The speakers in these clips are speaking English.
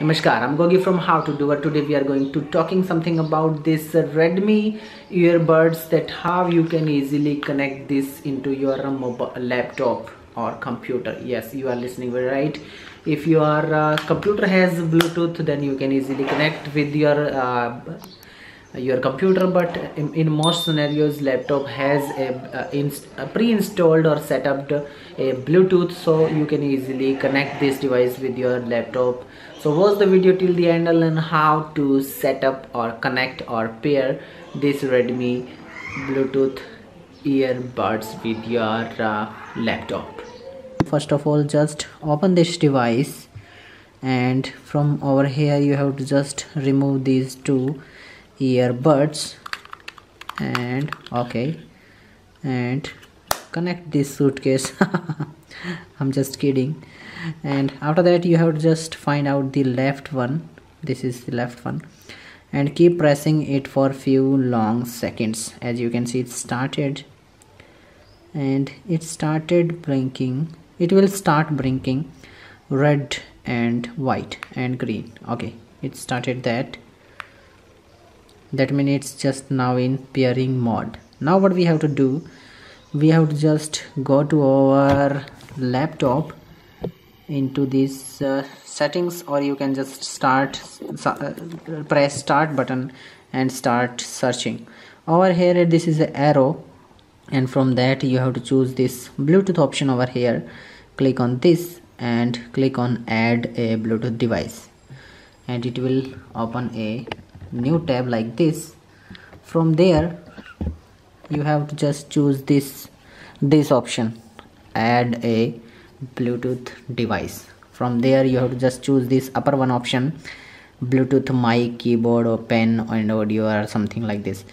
Namaskar, I'm Gogi from How to Do It. Today we are going to talking something about this Redmi earbuds, that how you can easily connect this into your mobile laptop or computer. Yes, you are listening very right. If your computer has Bluetooth, then you can easily connect with your computer, but in most scenarios laptop has a pre-installed or set up a Bluetooth, so you can easily connect this device with your laptop. So watch the video till the end and learn how to set up or connect or pair this Redmi Bluetooth earbuds with your laptop. First of all, just open this device, and from over here you have to just remove these two earbuds and okay, and connect this suitcase. I'm just kidding. And after that you have to just find out the left one. This is the left one, and keep pressing it for few long seconds. As you can see, it started and it started blinking. It will start blinking red and white and green. Okay, it started that means it's just now in pairing mode. Now what we have to do, we have to just go to our laptop into these settings, or you can just press start button and start searching. Over here this is the arrow, and from that you have to choose this Bluetooth option. Over here click on this and click on add a Bluetooth device, and it will open a new tab like this. From there you have to just choose this option, add a Bluetooth device. From there you have to just choose this upper one option, Bluetooth mic, keyboard or pen and audio or something like this.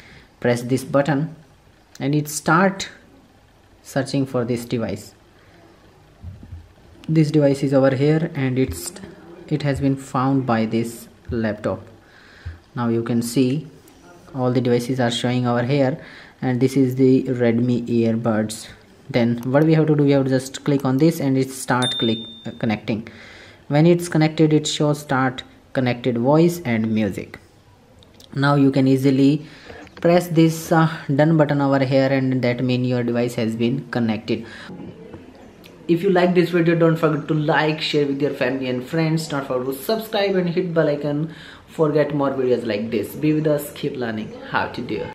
Press this button and it start searching for this device. This device is over here, and it has been found by this laptop. Now you can see all the devices are showing over here, and this is the Redmi earbuds. Then what we have to do, we have to just click on this and it start connecting. When it's connected, it shows start connected voice and music. Now you can easily press this done button over here, and that means your device has been connected. If you like this video, don't forget to like, share with your family and friends. Don't forget to subscribe and hit bell icon for get more videos like this. Be with us, keep learning how to do.